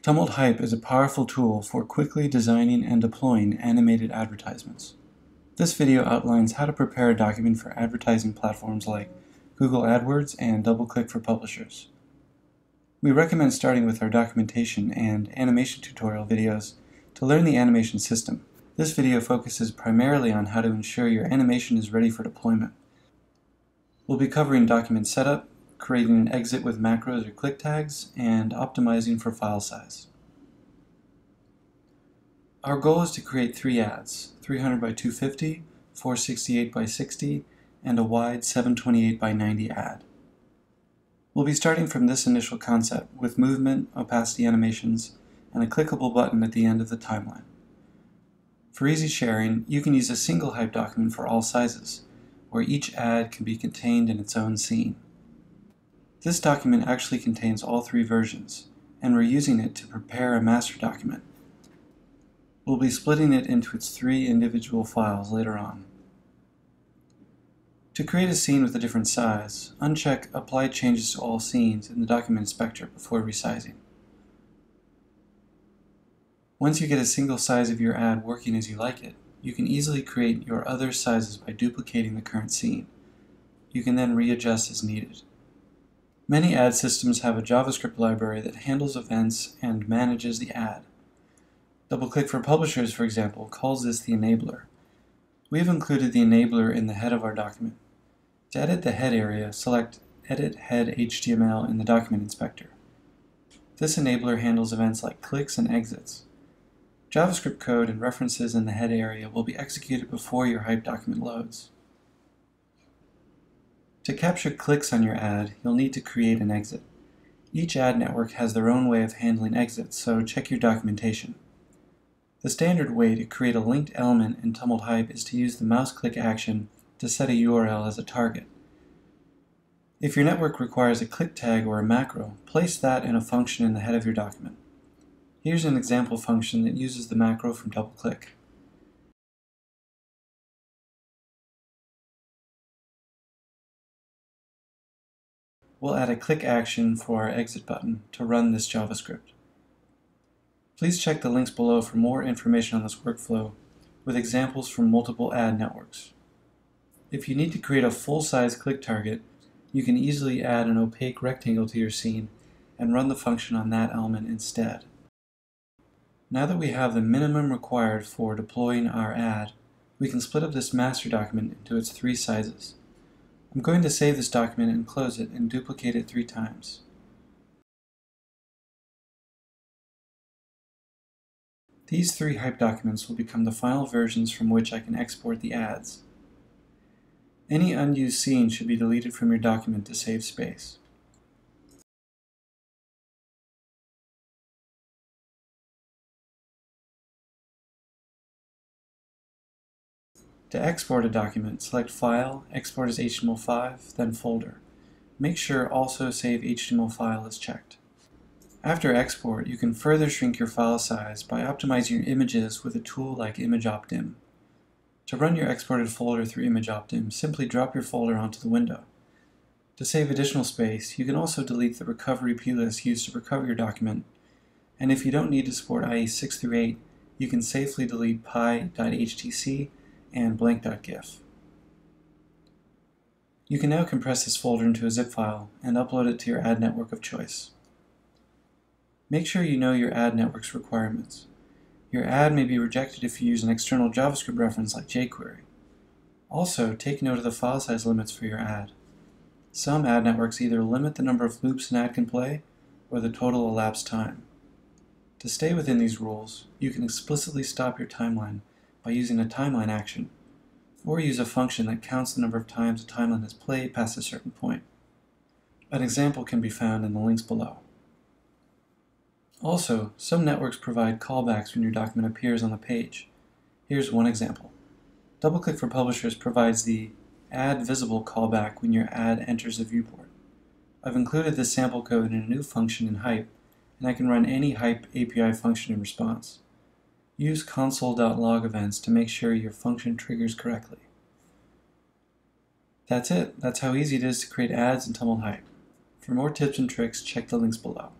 Tumult Hype is a powerful tool for quickly designing and deploying animated advertisements. This video outlines how to prepare a document for advertising platforms like Google AdWords and DoubleClick for Publishers. We recommend starting with our documentation and animation tutorial videos to learn the animation system. This video focuses primarily on how to ensure your animation is ready for deployment. We'll be covering document setup, creating an exit with macros or click tags, and optimizing for file size. Our goal is to create three ads, 300 by 250, 468 by 60, and a wide 728 by 90 ad. We'll be starting from this initial concept with movement, opacity animations, and a clickable button at the end of the timeline. For easy sharing, you can use a single Hype document for all sizes, where each ad can be contained in its own scene. This document actually contains all three versions, and we're using it to prepare a master document. We'll be splitting it into its three individual files later on. To create a scene with a different size, uncheck Apply Changes to All Scenes in the Document Inspector before resizing. Once you get a single size of your ad working as you like it, you can easily create your other sizes by duplicating the current scene. You can then readjust as needed. Many ad systems have a JavaScript library that handles events and manages the ad. DoubleClick for Publishers, for example, calls this the enabler. We have included the enabler in the head of our document. To edit the head area, select Edit Head HTML in the Document Inspector. This enabler handles events like clicks and exits. JavaScript code and references in the head area will be executed before your Hype document loads. To capture clicks on your ad, you'll need to create an exit. Each ad network has their own way of handling exits, so check your documentation. The standard way to create a linked element in Tumult Hype is to use the mouse click action to set a URL as a target. If your network requires a click tag or a macro, place that in a function in the head of your document. Here's an example function that uses the macro from DoubleClick. We'll add a click action for our exit button to run this JavaScript. Please check the links below for more information on this workflow with examples from multiple ad networks. If you need to create a full-size click target, you can easily add an opaque rectangle to your scene and run the function on that element instead. Now that we have the minimum required for deploying our ad, we can split up this master document into its three sizes. I'm going to save this document and close it and duplicate it three times. These three Hype documents will become the final versions from which I can export the ads. Any unused scene should be deleted from your document to save space. To export a document, select File, Export as HTML5, then Folder. Make sure Also Save HTML File is checked. After export, you can further shrink your file size by optimizing your images with a tool like ImageOptim. To run your exported folder through ImageOptim, simply drop your folder onto the window. To save additional space, you can also delete the recovery plist used to recover your document, and if you don't need to support IE 6 through 8, you can safely delete py.htc and blank.gif. You can now compress this folder into a zip file and upload it to your ad network of choice. Make sure you know your ad network's requirements. Your ad may be rejected if you use an external JavaScript reference like jQuery. Also, take note of the file size limits for your ad. Some ad networks either limit the number of loops an ad can play or the total elapsed time. To stay within these rules, you can explicitly stop your timeline by using a timeline action, or use a function that counts the number of times a timeline is played past a certain point. An example can be found in the links below. Also, some networks provide callbacks when your document appears on the page. Here's one example. DoubleClick for Publishers provides the AddVisible callback when your ad enters the viewport. I've included this sample code in a new function in Hype, and I can run any Hype API function in response. Use console.log events to make sure your function triggers correctly. That's it. That's how easy it is to create ads in Tumult Hype. For more tips and tricks, check the links below.